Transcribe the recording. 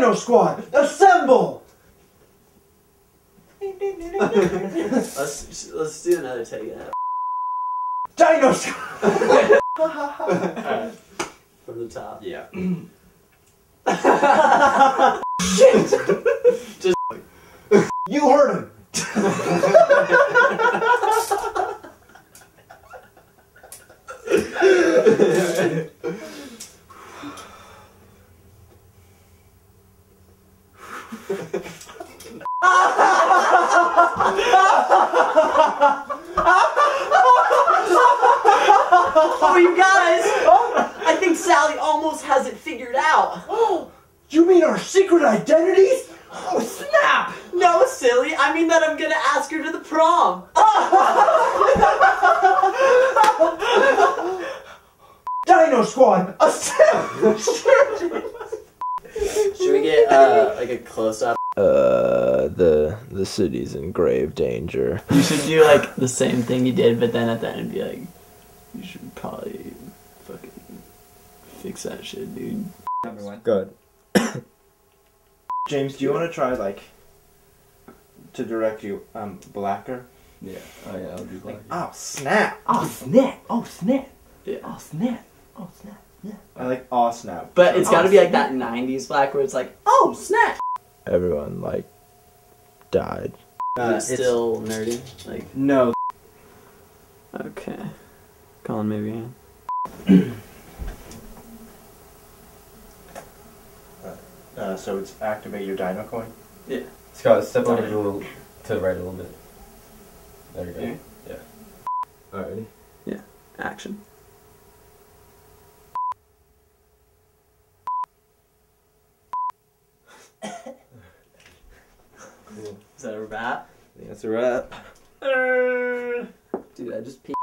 Dino Squad, assemble! let's do another take out. Dino Squad! Alright. From the top. Yeah. Shit! Just you heard him! Oh, you guys! I think Sally almost has it figured out. Oh, you mean our secret identities? Oh, snap! No, silly. I mean that I'm gonna ask her to the prom. Dino Squad, a Should we get like a close-up? The city's in grave danger. You should do like the same thing you did, but then at the end be like, you should probably fucking fix that shit, dude. Everyone. Good. James, do you want to try like to direct you blacker? Yeah. Oh yeah, I'll do blacker. Like, oh snap! Oh snap! Oh snap! Yeah. Oh snap! Oh snap! Yeah. I like oh snap. But it's got to be like that '90s black where it's like oh snap. Everyone like died. It's still nerdy. Like no. Okay. Colin, maybe. So it's activate your dino coin? Yeah. Scott, step on the jewel to the right a little bit. There you go. Yeah. Alright, ready? Yeah. Action. Cool. Is that a wrap? I think that's a wrap. Dude, I just peed.